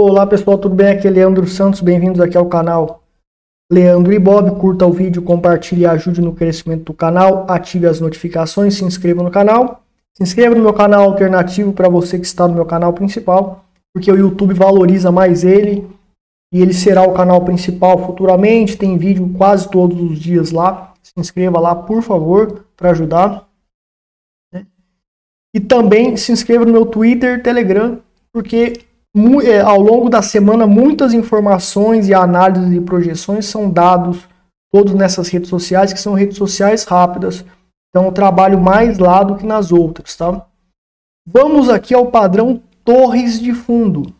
Olá pessoal, tudo bem? Aqui é Leandro Santos, bem-vindos aqui ao canal Leandroibov. Curta o vídeo, compartilhe e ajude no crescimento do canal, ative as notificações, se inscreva no canal. Se inscreva no meu canal alternativo para você que está no meu canal principal, porque o YouTube valoriza mais ele e ele será o canal principal futuramente, tem vídeo quase todos os dias lá. Se inscreva lá, por favor, para ajudar. E também se inscreva no meu Twitter, Telegram, porque ao longo da semana muitas informações e análises e projeções são dados todos nessas redes sociais, que são redes sociais rápidas. Então eu trabalho mais lá do que nas outras, tá? Vamos aqui ao padrão Torres de Fundo,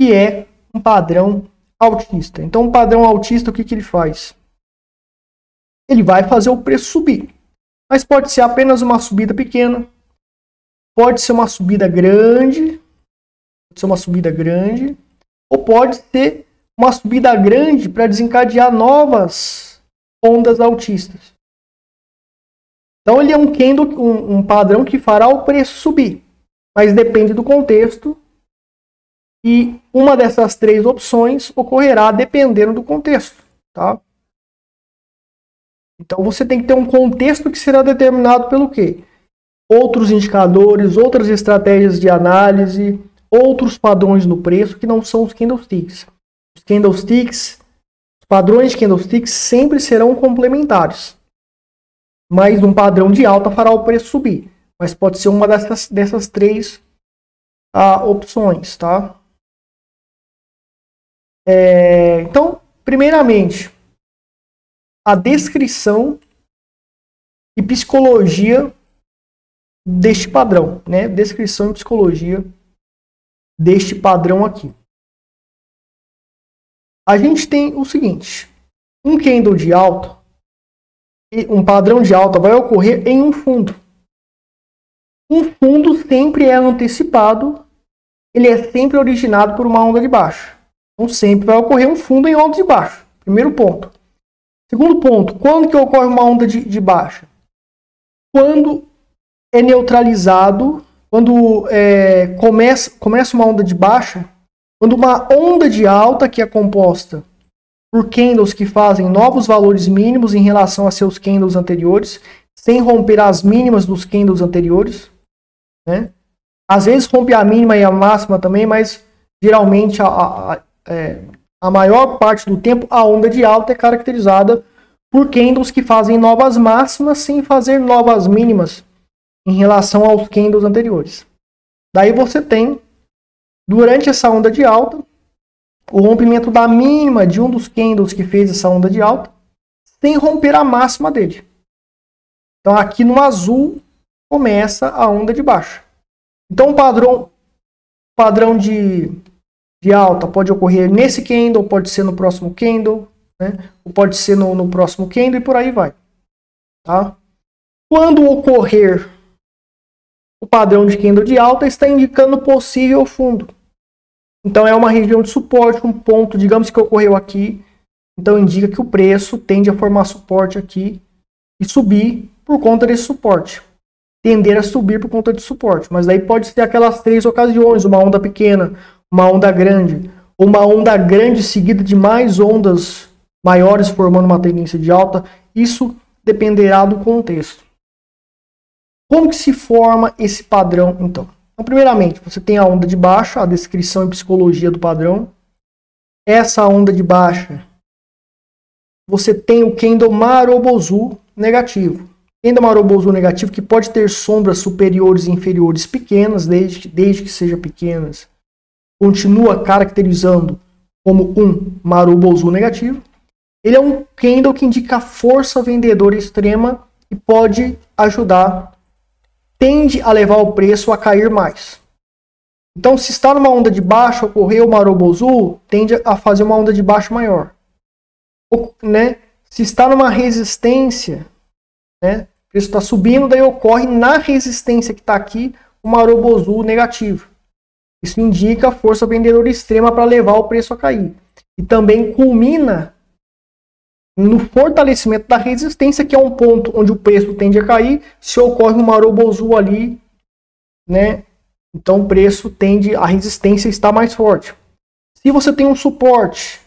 que é um padrão altista. Então o padrão altista, o que que ele faz? Ele vai fazer o preço subir, mas pode ser apenas uma subida pequena, pode ser uma subida grande, ou pode ter uma subida grande para desencadear novas ondas altistas. Então ele é um candle, um padrão que fará o preço subir, mas depende do contexto e uma dessas três opções ocorrerá dependendo do contexto, tá? Então você tem que ter um contexto que será determinado pelo quê? Outros indicadores, outras estratégias de análise, outros padrões no preço que não são os candlesticks. Os candlesticks, os padrões de candlesticks sempre serão complementares. Mas um padrão de alta fará o preço subir. Mas pode ser uma dessas três opções, tá? Então, primeiramente, a descrição e psicologia deste padrão, né? Descrição e psicologia deste padrão aqui. A gente tem o seguinte: um candle de alta, um padrão de alta vai ocorrer em um fundo. Um fundo sempre é antecipado, ele é sempre originado por uma onda de baixo. Então sempre vai ocorrer um fundo em onda de baixo. Primeiro ponto. Segundo ponto, quando que ocorre uma onda de baixa? Quando é neutralizado, quando começa uma onda de baixa, quando uma onda de alta, que é composta por candles que fazem novos valores mínimos em relação a seus candles anteriores, sem romper as mínimas dos candles anteriores, né? Às vezes rompe a mínima e a máxima também, mas geralmente a maior parte do tempo a onda de alta é caracterizada por candles que fazem novas máximas sem fazer novas mínimas em relação aos candles anteriores. Daí você tem, durante essa onda de alta, o rompimento da mínima de um dos candles que fez essa onda de alta, sem romper a máxima dele. Então aqui no azul começa a onda de baixa. Então o padrão de alta pode ocorrer nesse candle, pode ser no próximo candle, né? Ou pode ser no próximo candle e por aí vai, tá? Quando ocorrer o padrão de candle de alta, está indicando possível fundo. Então é uma região de suporte, um ponto, digamos que ocorreu aqui. Então indica que o preço tende a formar suporte aqui e subir por conta desse suporte. Tender a subir por conta de suporte. Mas daí pode ser aquelas três ocasiões, uma onda pequena, uma onda grande, ou uma onda grande seguida de mais ondas maiores formando uma tendência de alta. Isso dependerá do contexto. Como que se forma esse padrão, então? Então, primeiramente, você tem a onda de baixa, a descrição e psicologia do padrão. Essa onda de baixa, você tem o candle Marobozu negativo. Candle Marobozu negativo que pode ter sombras superiores e inferiores pequenas, desde que sejam pequenas. Continua caracterizando como um Marobozu negativo. Ele é um candle que indica força vendedora extrema e pode ajudar, tende a levar o preço a cair mais. Então, se está numa onda de baixa, ocorreu o Marobozu, tende a fazer uma onda de baixa maior. Ou, né? Se está numa resistência, né? O preço está subindo, daí ocorre na resistência que está aqui o Marobozu negativo. Isso indica força vendedora extrema para levar o preço a cair. E também culmina no fortalecimento da resistência, que é um ponto onde o preço tende a cair. Se ocorre um Marobozu ali, né? Então o preço tende, a resistência está mais forte. Se você tem um suporte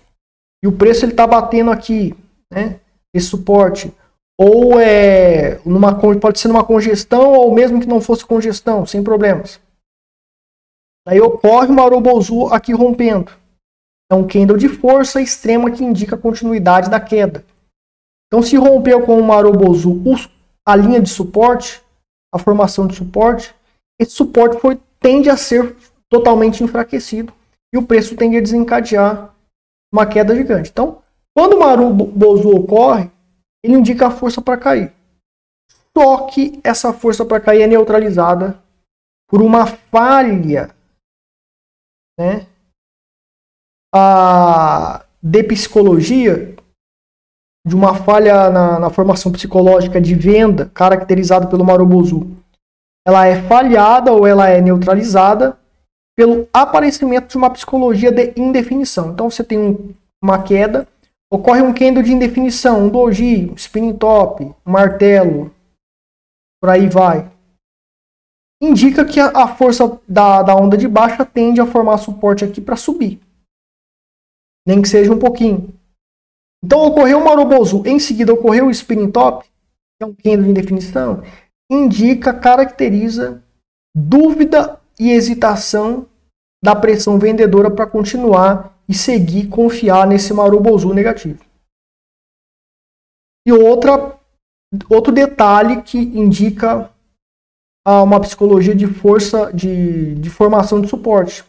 e o preço ele está batendo aqui, né, esse suporte, ou é numa, pode ser numa congestão ou mesmo que não fosse congestão, sem problemas. Aí ocorre uma Arobozu aqui rompendo. É um candle de força extrema que indica a continuidade da queda. Então se rompeu com uma Arobozu a linha de suporte, a formação de suporte, esse suporte tende a ser totalmente enfraquecido e o preço tende a desencadear uma queda gigante. Então, quando uma Arobozu ocorre, ele indica a força para cair. Só que essa força para cair é neutralizada por uma falha, né, de psicologia, de uma falha na formação psicológica de venda, caracterizada pelo Arobozu. Ela é falhada ou ela é neutralizada pelo aparecimento de uma psicologia de indefinição. Então você tem uma queda, ocorre um candle de indefinição, um doji, um spinning top, um martelo, por aí vai. Indica que a força da onda de baixa tende a formar suporte aqui para subir. Nem que seja um pouquinho. Então ocorreu uma Arobozu, em seguida ocorreu o spinning top, que é um candle de indefinição, indica, caracteriza dúvida e hesitação da pressão vendedora para continuar e seguir, confiar nesse Arobozu negativo. E outro detalhe que indica uma psicologia de força, de formação de suporte,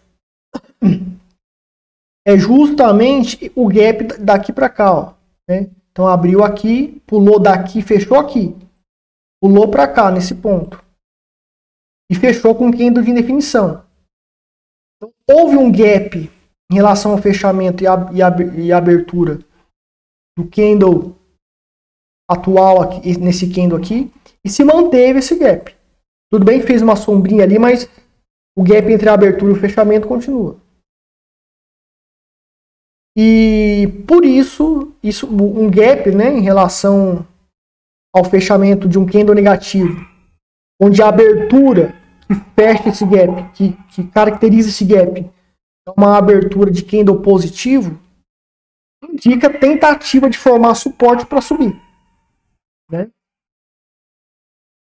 é justamente o gap daqui para cá, ó, né? Então abriu aqui, pulou daqui, fechou aqui, pulou para cá nesse ponto e fechou com candle de indefinição. Então, houve um gap em relação ao fechamento e abertura do candle atual aqui, nesse candle aqui, e se manteve esse gap. Tudo bem, fez uma sombrinha ali, mas o gap entre a abertura e o fechamento continua. E por isso um gap, né, em relação ao fechamento de um candle negativo, onde a abertura que fecha esse gap, que caracteriza esse gap, uma abertura de candle positivo, indica tentativa de formar suporte para subir, né?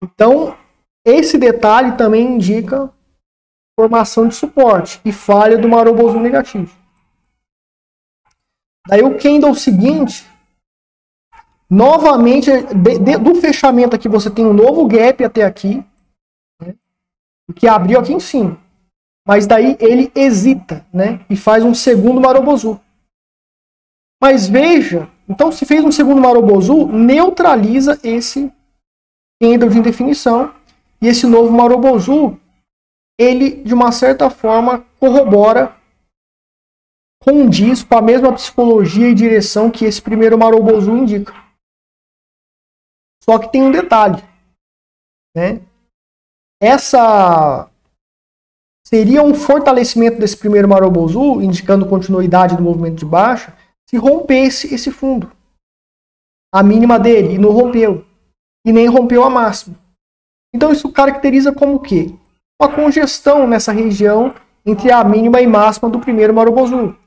Então esse detalhe também indica formação de suporte e falha do Arobozu negativo. Daí o candle seguinte, novamente do fechamento aqui você tem um novo gap até aqui, né, que abriu aqui em cima. Mas daí ele hesita, né, e faz um segundo Arobozu. Mas veja, então se fez um segundo Arobozu, neutraliza esse candle de indefinição. E esse novo Arobozu, ele de uma certa forma corrobora, condiz com a mesma psicologia e direção que esse primeiro Arobozu indica. Só que tem um detalhe, né? Seria um fortalecimento desse primeiro Arobozu, indicando continuidade do movimento de baixa, se rompesse esse fundo, a mínima dele, e não rompeu. E nem rompeu a máxima. Então isso caracteriza como o quê? Uma congestão nessa região entre a mínima e máxima do primeiro Arobozu.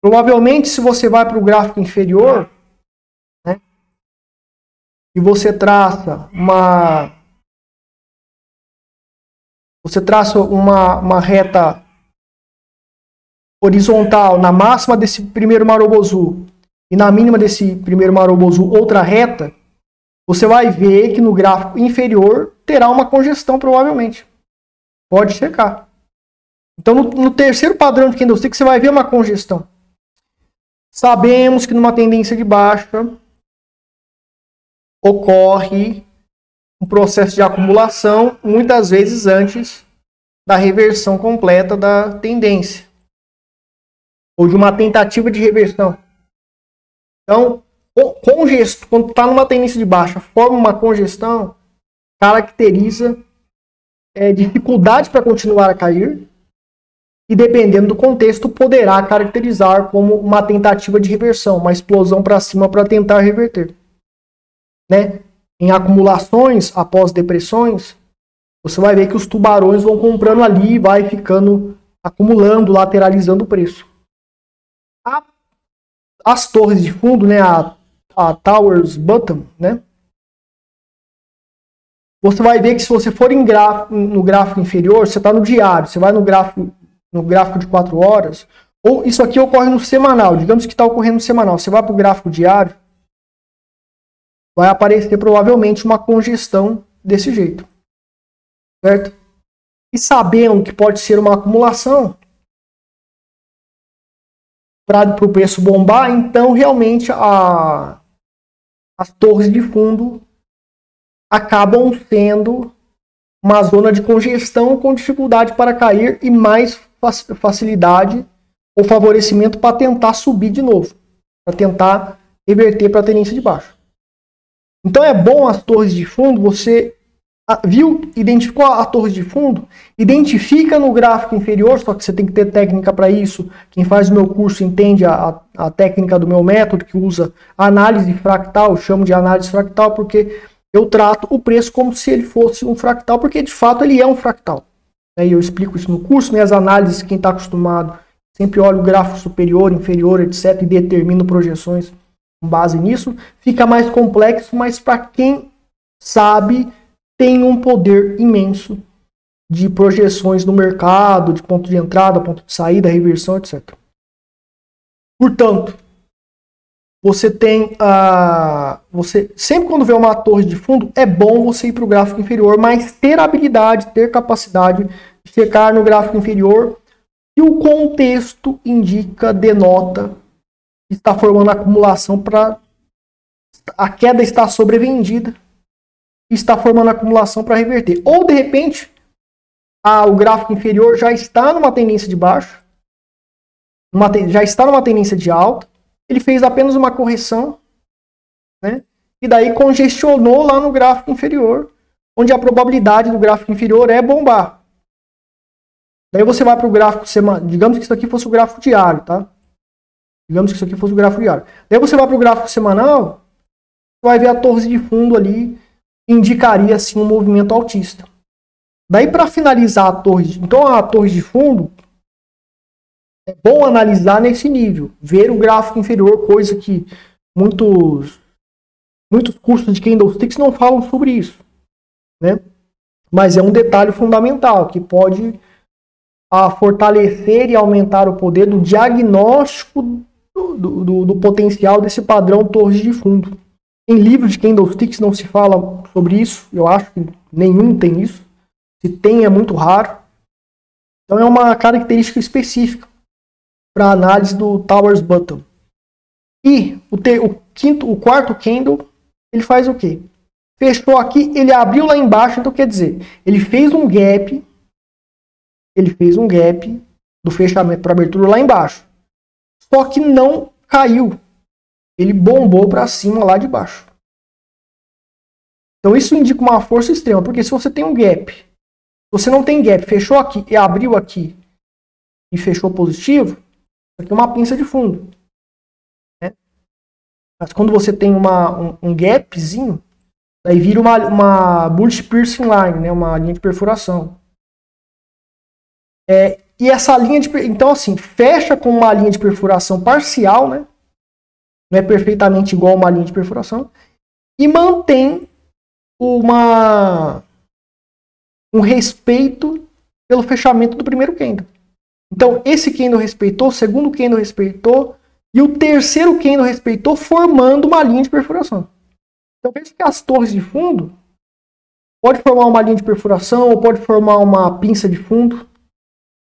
Provavelmente, se você vai para o gráfico inferior, né, e você traça uma reta horizontal na máxima desse primeiro Arobozu e na mínima desse primeiro Arobozu outra reta, você vai ver que no gráfico inferior terá uma congestão provavelmente. Pode checar. Então no terceiro padrão de candlestick você vai ver uma congestão. Sabemos que numa tendência de baixa ocorre um processo de acumulação, muitas vezes antes da reversão completa da tendência, ou de uma tentativa de reversão. Então, quando está numa tendência de baixa, forma uma congestão, caracteriza dificuldade para continuar a cair, e dependendo do contexto, poderá caracterizar como uma tentativa de reversão, uma explosão para cima para tentar reverter, né? Em acumulações, após depressões, você vai ver que os tubarões vão comprando ali e vai ficando, acumulando, lateralizando o preço. as torres de fundo, né, a Towers Button, né, você vai ver que se você for em gráfico, no gráfico inferior, você está no diário, você vai no gráfico de 4 horas, ou isso aqui ocorre no semanal, digamos que está ocorrendo no semanal, você vai para o gráfico diário, vai aparecer provavelmente uma congestão desse jeito, certo? E sabendo que pode ser uma acumulação para o preço bombar, então realmente as torres de fundo acabam sendo uma zona de congestão com dificuldade para cair e mais facilidade ou favorecimento para tentar subir de novo, para tentar reverter para a tendência de baixo. Então é bom as torres de fundo, você viu, identificou a torre de fundo, identifica no gráfico inferior, só que você tem que ter técnica para isso, quem faz o meu curso entende a técnica do meu método, que usa análise fractal, eu chamo de análise fractal porque eu trato o preço como se ele fosse um fractal, porque de fato ele é um fractal. E eu explico isso no curso, né? As análises, quem está acostumado, sempre olha o gráfico superior, inferior, etc. e determina projeções com base nisso. Fica mais complexo, mas para quem sabe, tem um poder imenso de projeções no mercado, de ponto de entrada, ponto de saída, reversão, etc. Portanto, você tem você sempre quando vê uma torre de fundo, é bom você ir para o gráfico inferior, mas ter habilidade, ter capacidade de checar no gráfico inferior e o contexto indica, denota que está formando acumulação para a queda está sobrevendida e está formando acumulação para reverter. Ou de repente, o gráfico inferior já está numa tendência de baixo, já está numa tendência de alta. Ele fez apenas uma correção, né? E daí congestionou lá no gráfico inferior, onde a probabilidade do gráfico inferior é bombar. Daí você vai para o gráfico semanal, digamos que isso aqui fosse o gráfico diário, tá? Digamos que isso aqui fosse o gráfico diário. Daí você vai para o gráfico semanal, você vai ver a torre de fundo ali, indicaria assim um movimento altista. Daí para finalizar a torre, então a torre de fundo, é bom analisar nesse nível, ver o gráfico inferior, coisa que muitos cursos de candlesticks não falam sobre isso, né? Mas é um detalhe fundamental que pode fortalecer e aumentar o poder do diagnóstico do potencial desse padrão torres de fundo. Em livros de candlesticks não se fala sobre isso, eu acho que nenhum tem isso, se tem é muito raro. Então é uma característica específica para análise do Towers Button. E o quarto candle, ele faz o quê? Fechou aqui, ele abriu lá embaixo, então quer dizer, ele fez um gap do fechamento para abertura lá embaixo. Só que não caiu. Ele bombou para cima lá de baixo. Então isso indica uma força extrema, porque se você tem um gap, você não tem gap, fechou aqui e abriu aqui e fechou positivo, aqui é uma pinça de fundo, né? Mas quando você tem um gapzinho, aí vira uma bullish piercing line, né? Uma linha de perfuração. E essa linha de então assim fecha com uma linha de perfuração parcial, né? Não é perfeitamente igual a uma linha de perfuração e mantém um respeito pelo fechamento do primeiro candle. Então, esse candle respeitou, o segundo candle respeitou, e o terceiro candle respeitou, formando uma linha de perfuração. Então, veja que as torres de fundo pode formar uma linha de perfuração, ou pode formar uma pinça de fundo,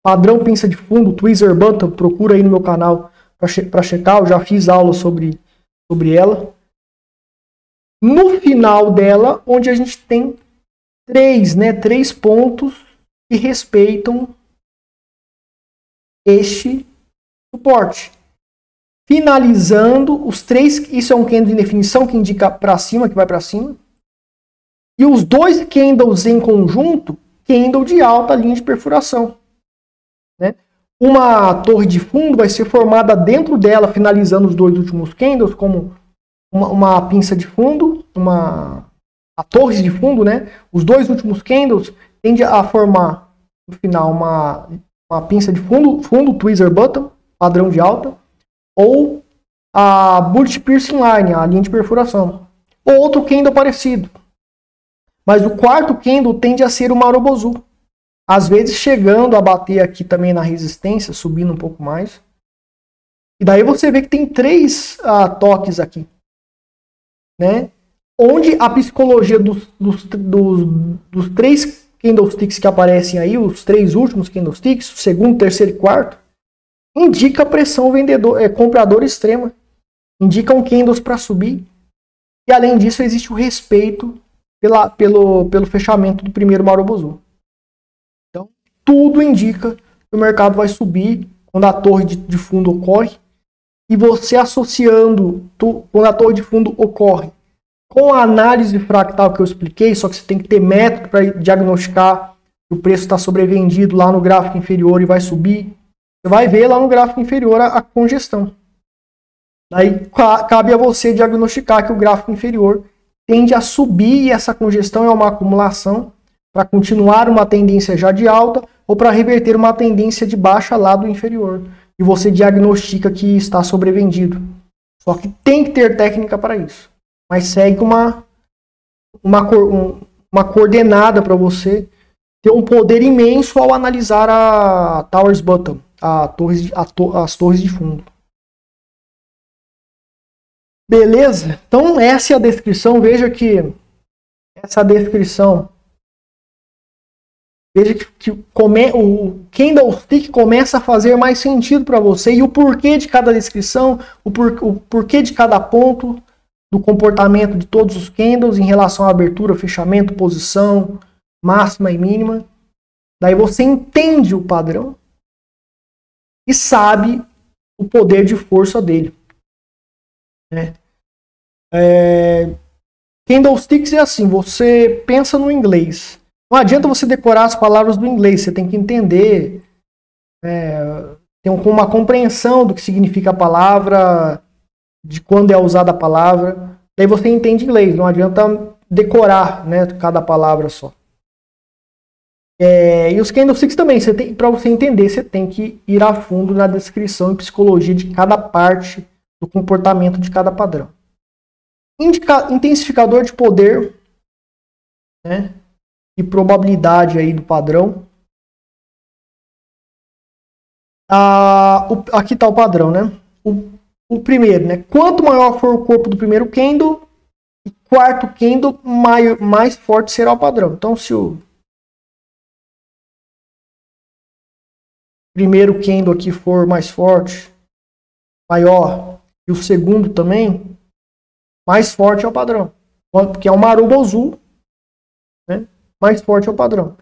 padrão pinça de fundo, Twister Button, procura aí no meu canal para checar, eu já fiz aula sobre ela. No final dela, onde a gente tem três pontos que respeitam este suporte. Finalizando os três, isso é um candle de definição que indica para cima, que vai para cima. E os dois candles em conjunto, candle de alta linha de perfuração, né? Uma torre de fundo vai ser formada dentro dela, finalizando os dois últimos candles, como uma pinça de fundo, a torre de fundo, né? Os dois últimos candles tende a formar no final uma pinça de fundo, Twister Button, padrão de alta. ou a Bullish Piercing Line, a linha de perfuração, ou outro candle parecido. Mas o quarto candle tende a ser uma Robozu, às vezes chegando a bater aqui também na resistência, subindo um pouco mais. E daí você vê que tem três toques aqui, né? Onde a psicologia dos três candlesticks que aparecem aí, os três últimos candlesticks, o segundo, terceiro e quarto, indica pressão vendedor, comprador extrema. Indicam candles para subir. E além disso, existe o respeito pelo fechamento do primeiro Marobozu. Então, tudo indica que o mercado vai subir quando a torre de fundo ocorre. E você associando, quando a torre de fundo ocorre, com a análise fractal que eu expliquei, só que você tem que ter método para diagnosticar que o preço está sobrevendido lá no gráfico inferior e vai subir. Você vai ver lá no gráfico inferior a congestão. Daí cabe a você diagnosticar que o gráfico inferior tende a subir e essa congestão é uma acumulação para continuar uma tendência já de alta ou para reverter uma tendência de baixa lá do inferior. E você diagnostica que está sobrevendido. Só que tem que ter técnica para isso. Mas segue uma coordenada para você ter um poder imenso ao analisar a Towers Button, as torres de fundo. Beleza? Então essa é a descrição. Veja que essa descrição, veja que o candlestick começa a fazer mais sentido para você e o porquê de cada descrição, o porquê de cada ponto, do comportamento de todos os candles em relação à abertura, fechamento, posição, máxima e mínima. Daí você entende o padrão e sabe o poder de força dele. Candlesticks é assim, você pensa no inglês. Não adianta você decorar as palavras do inglês, você tem que entender, ter uma compreensão do que significa a palavra, de quando é usada a palavra, daí você entende inglês, não adianta decorar, né, cada palavra só. E os candlesticks também, para você entender, você tem que ir a fundo na descrição e psicologia de cada parte, do comportamento de cada padrão. Intensificador de poder, né, e probabilidade aí do padrão. Aqui está o padrão, né? O primeiro, né? Quanto maior for o corpo do primeiro candle, e quarto candle, mais forte será o padrão. Então, se o primeiro candle aqui for mais forte, maior, e o segundo também, mais forte é o padrão. Porque é uma Marubozu, né? Mais forte é o padrão.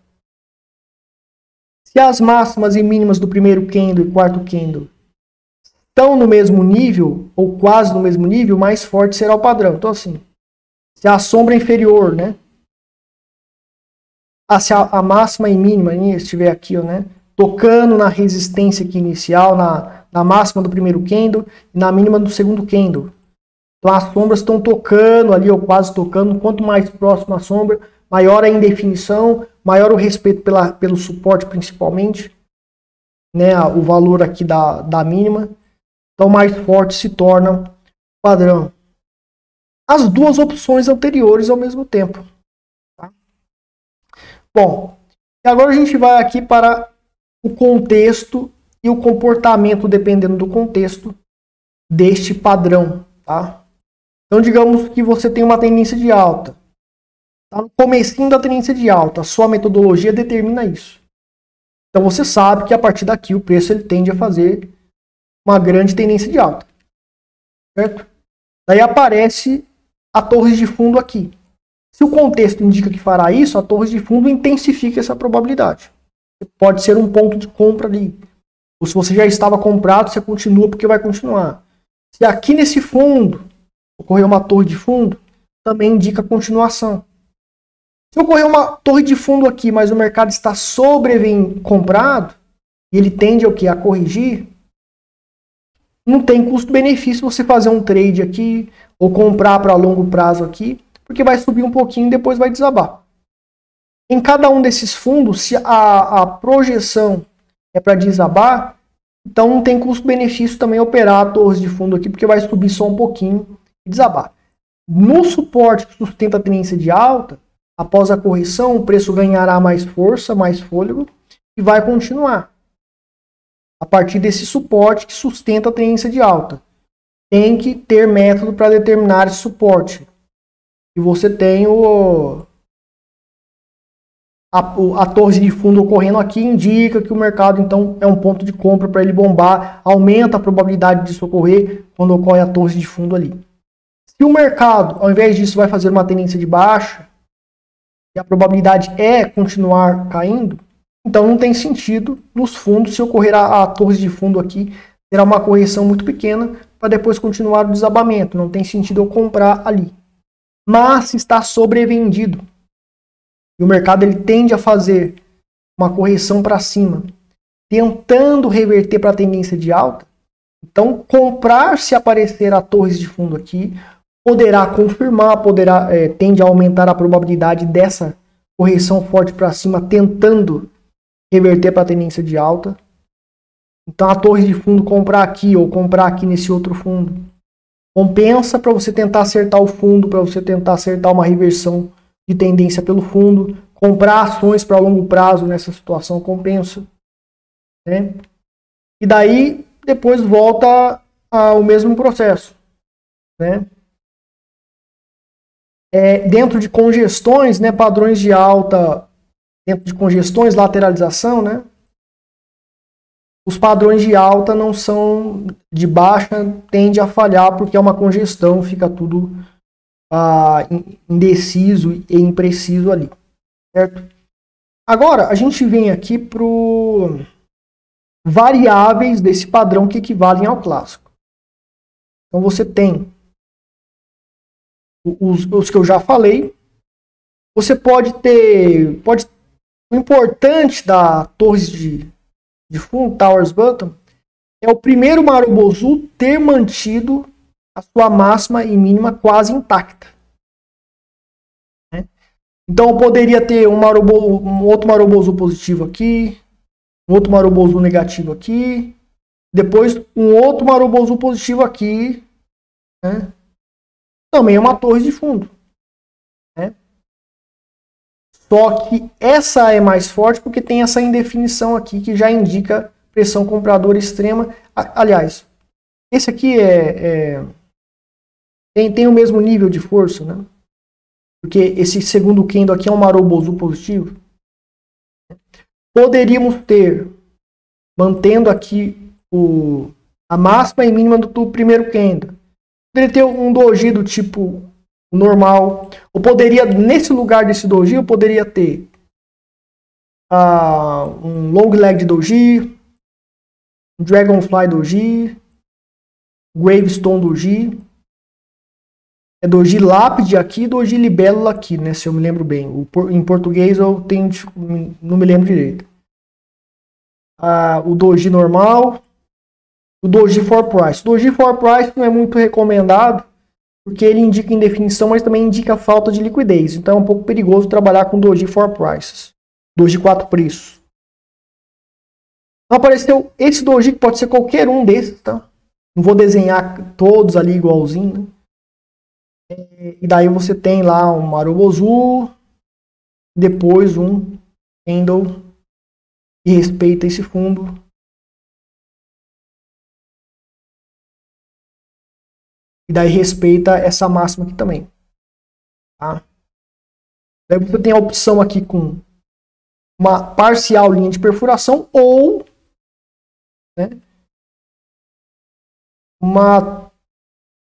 Se as máximas e mínimas do primeiro candle e quarto candle estão no mesmo nível, ou quase no mesmo nível, mais forte será o padrão. Então assim, se a sombra inferior, né? Se a máxima e mínima estiver aqui, ó, né? Tocando na resistência aqui inicial, na máxima do primeiro candle e na mínima do segundo candle. Então as sombras estão tocando ali, ou quase tocando. Quanto mais próxima a sombra, maior a indefinição, maior o respeito pelo suporte principalmente, né? O valor aqui da mínima. Então mais forte se torna o padrão. As duas opções anteriores ao mesmo tempo. Tá? Bom, e agora a gente vai aqui para o contexto e o comportamento, dependendo do contexto, deste padrão. Tá? Então digamos que você tem uma tendência de alta. Tá no comecinho da tendência de alta, a sua metodologia determina isso. Então você sabe que a partir daqui o preço ele tende a fazer uma grande tendência de alta, certo? Daí aparece a torre de fundo aqui. Se o contexto indica que fará isso, a torre de fundo intensifica essa probabilidade. Pode ser um ponto de compra ali. Ou se você já estava comprado, você continua porque vai continuar. Se aqui nesse fundo ocorrer uma torre de fundo, também indica continuação. Se ocorrer uma torre de fundo aqui, mas o mercado está comprado, e ele tende o quê? A corrigir. Não tem custo-benefício você fazer um trade aqui ou comprar para longo prazo aqui, porque vai subir um pouquinho e depois vai desabar. Em cada um desses fundos, se a projeção é para desabar, Então não tem custo-benefício também operar a torres de fundo aqui, porque vai subir só um pouquinho e desabar. No suporte que sustenta a tendência de alta, após a correção, o preço ganhará mais força, mais fôlego e vai continuar. A partir desse suporte que sustenta a tendência de alta. Tem que ter método para determinar esse suporte. E você tem a torre de fundo ocorrendo aqui, indica que o mercado então é um ponto de compra para ele bombar, aumenta a probabilidade disso ocorrer quando ocorre a torre de fundo ali. Se o mercado, ao invés disso, vai fazer uma tendência de baixa, e a probabilidade é continuar caindo, então não tem sentido nos fundos, se ocorrer a torre de fundo aqui, terá uma correção muito pequena para depois continuar o desabamento, não tem sentido eu comprar ali. Mas se está sobrevendido, e o mercado ele tende a fazer uma correção para cima, tentando reverter para a tendência de alta, então comprar se aparecer a torres de fundo aqui, poderá confirmar, tende a aumentar a probabilidade dessa correção forte para cima, tentando reverter para a tendência de alta. Então a torre de fundo comprar aqui ou comprar aqui nesse outro fundo, compensa para você tentar acertar o fundo, para você tentar acertar uma reversão de tendência pelo fundo, comprar ações para longo prazo nessa situação compensa, né? E daí depois volta ao mesmo processo, né? Dentro de congestões, né, padrões de alta, dentro de congestões, lateralização, né? Os padrões de alta não são de baixa, tende a falhar porque é uma congestão, fica tudo indeciso e impreciso ali, certo? Agora a gente vem aqui para variáveis desse padrão que equivalem ao clássico. Então você tem os que eu já falei. Você pode ter o importante da torres de fundo, Towers Button, é o primeiro Marubozu ter mantido a sua máxima e mínima quase intacta, né? Então eu poderia ter um outro Marubozu positivo aqui, um outro Marubozu negativo aqui, depois um outro Marubozu positivo aqui, né? Também é uma torre de fundo, né? Só que essa é mais forte porque tem essa indefinição aqui que já indica pressão compradora extrema. Aliás, esse aqui tem o mesmo nível de força, né? Porque esse segundo candle aqui é um Marubozu positivo. Poderíamos ter, mantendo aqui a máxima e mínima do primeiro candle, poderia ter um doji do tipo normal. Ou poderia, nesse lugar desse doji, eu poderia ter um long leg doji, um dragonfly doji, um gravestone doji. É doji lápide aqui e doji libélula aqui, né? Se eu me lembro bem. Em português eu tenho, não me lembro direito. O doji normal. O doji for price. O doji for price não é muito recomendado, porque ele indica indefinição, mas também indica falta de liquidez. Então é um pouco perigoso trabalhar com doji for prices. Doji 4 preços. Então apareceu esse doji, que pode ser qualquer um desses, tá? Não vou desenhar todos ali igualzinho, né? E daí você tem lá um Marubozu, depois um candle que respeita esse fundo. E daí respeita essa máxima aqui também, tá? Daí você tem a opção aqui com uma parcial linha de perfuração ou, né, uma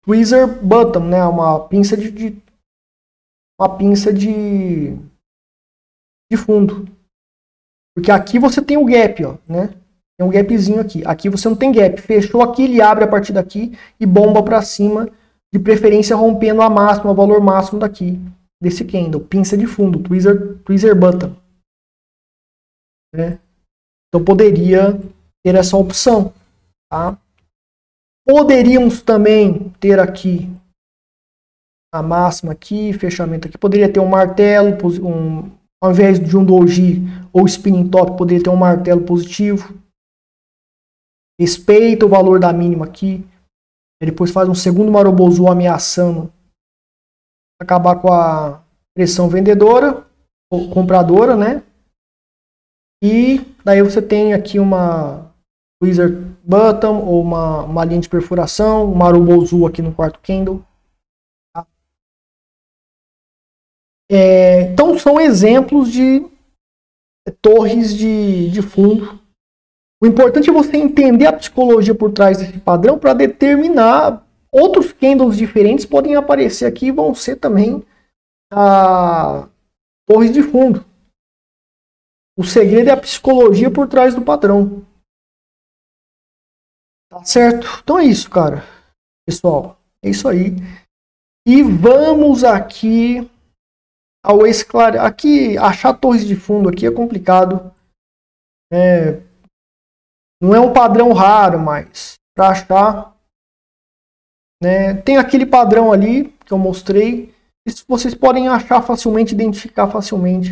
tweezer button, né, uma pinça de fundo, porque aqui você tem o gap, ó, né? Tem um gapzinho aqui. Aqui você não tem gap, fechou aqui, ele abre a partir daqui e bomba para cima, de preferência rompendo a máxima, o valor máximo daqui desse candle, pinça de fundo, tweezer button, né? Então poderia ter essa opção, tá? Poderíamos também ter aqui a máxima aqui, fechamento aqui. Poderia ter um martelo, ao invés de um doji ou spinning top, poderia ter um martelo positivo. Respeita o valor da mínima aqui. Ele depois faz um segundo marobozu ameaçando acabar com a pressão vendedora ou compradora, né? E daí você tem aqui uma tweezer button ou uma linha de perfuração, um marobozu aqui no quarto candle. Tá? Então são exemplos de torres de fundo. O importante é você entender a psicologia por trás desse padrão para determinar. Outros candles diferentes podem aparecer aqui e vão ser também torres de fundo. O segredo é a psicologia por trás do padrão. Tá certo? Então é isso, cara. Pessoal, é isso aí. E vamos aqui ao esclarecer. Aqui, achar torres de fundo aqui é complicado. Não é um padrão raro, mas para achar, né, tem aquele padrão ali que eu mostrei. Isso vocês podem achar facilmente, identificar facilmente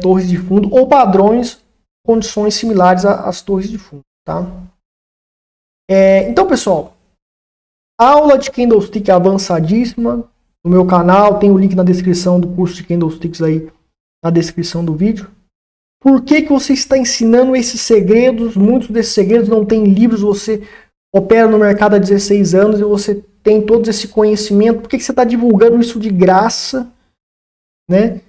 torres de fundo ou padrões, condições similares às torres de fundo, tá? Então, pessoal, aula de candlestick avançadíssima no meu canal. Tem o link na descrição do curso de candlesticks aí na descrição do vídeo. Por que que você está ensinando esses segredos? Muitos desses segredos não tem livros, você opera no mercado há 16 anos e você tem todo esse conhecimento. Por que que você está divulgando isso de graça, né?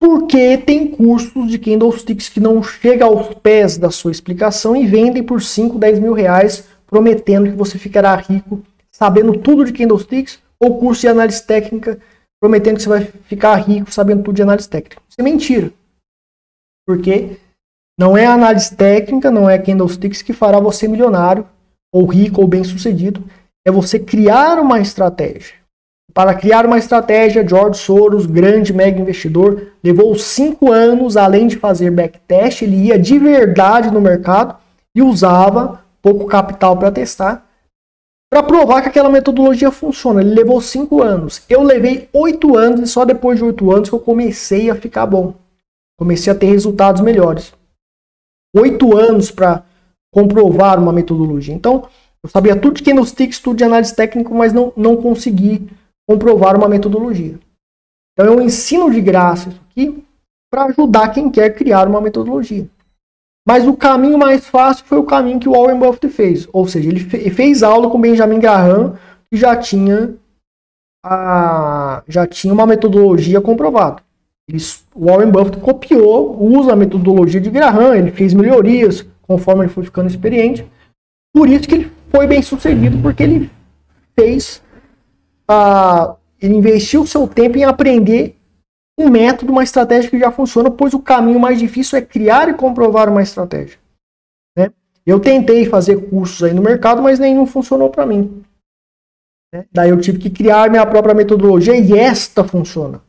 Porque tem cursos de candlesticks que não chegam aos pés da sua explicação e vendem por 5, 10 mil reais, prometendo que você ficará rico sabendo tudo de candlesticks, ou curso de análise técnica, prometendo que você vai ficar rico sabendo tudo de análise técnica. Isso é mentira. Porque não é análise técnica, não é candlesticks que fará você milionário, ou rico, ou bem-sucedido. É você criar uma estratégia. Para criar uma estratégia, George Soros, grande mega investidor, levou 5 anos, além de fazer backtest, ele ia de verdade no mercado e usava pouco capital para testar, para provar que aquela metodologia funciona. Ele levou 5 anos. Eu levei 8 anos e só depois de 8 anos que eu comecei a ficar bom. Comecei a ter resultados melhores. 8 anos para comprovar uma metodologia. Então, eu sabia tudo de candlesticks, tudo de análise técnica, mas não consegui comprovar uma metodologia. Então, eu ensino de graça isso aqui para ajudar quem quer criar uma metodologia. Mas o caminho mais fácil foi o caminho que o Warren Buffett fez. Ou seja, ele fez aula com Benjamin Graham, que já tinha uma metodologia comprovada. O Warren Buffett copiou, usa a metodologia de Graham, ele fez melhorias conforme ele foi ficando experiente. Por isso que ele foi bem sucedido, porque ele fez, ele investiu seu tempo em aprender um método, uma estratégia que já funciona, pois o caminho mais difícil é criar e comprovar uma estratégia, né? Eu tentei fazer cursos aí no mercado, mas nenhum funcionou para mim, né? Daí eu tive que criar minha própria metodologia e esta funciona.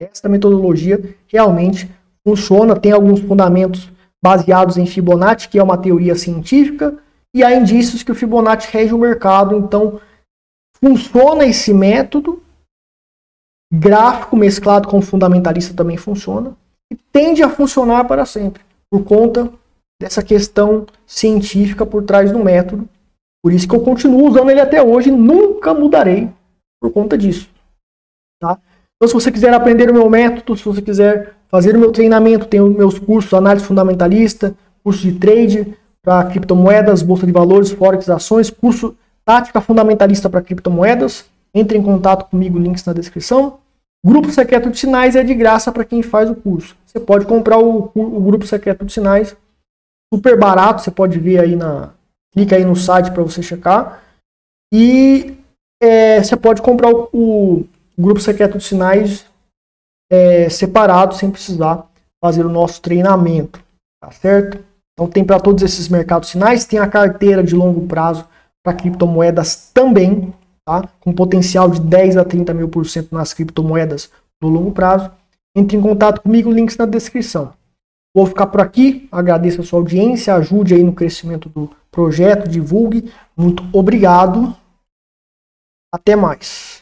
Esta metodologia realmente funciona, tem alguns fundamentos baseados em Fibonacci, que é uma teoria científica, e há indícios que o Fibonacci rege o mercado. Então, funciona esse método, gráfico mesclado com fundamentalista também funciona, e tende a funcionar para sempre, por conta dessa questão científica por trás do método. Por isso que eu continuo usando ele até hoje, nunca mudarei por conta disso, tá? Então, se você quiser aprender o meu método, se você quiser fazer o meu treinamento, tem os meus cursos, análise fundamentalista, curso de trade para criptomoedas, bolsa de valores, forex, ações, curso tática fundamentalista para criptomoedas. Entre em contato comigo, links na descrição. Grupo secreto de sinais é de graça para quem faz o curso. Você pode comprar o grupo secreto de sinais, super barato, você pode ver aí clica aí no site para você checar. E você pode comprar o grupo secreto de sinais separado, sem precisar fazer o nosso treinamento, tá certo? Então tem para todos esses mercados sinais, tem a carteira de longo prazo para criptomoedas também, tá? Com potencial de 10 a 30 mil % nas criptomoedas no longo prazo. Entre em contato comigo, links na descrição. Vou ficar por aqui, agradeço a sua audiência, ajude aí no crescimento do projeto, divulgue. Muito obrigado, até mais.